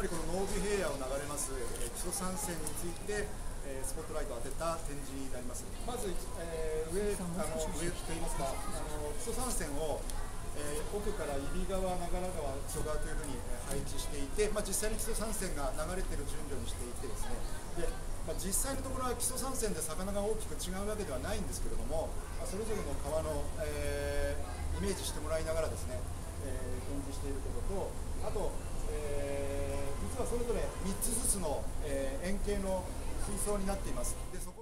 ぱりこの濃尾平野を流れます木曽三川についてスポットライトを当てた展示になります。まず、上といいますか、木曽三川を奥から揖斐川、長良川、曽川というふうに配置していて、まあ、実際に木曽三川が流れている順序にしていてですね、でまあ、実際のところは木曽三川で魚が大きく違うわけではないんですけれども、まあ、それぞれの川の、イメージしてもらいながらですね、展示していることと、あと、実はそれぞれ3つずつの円形の水槽になっています。でそこ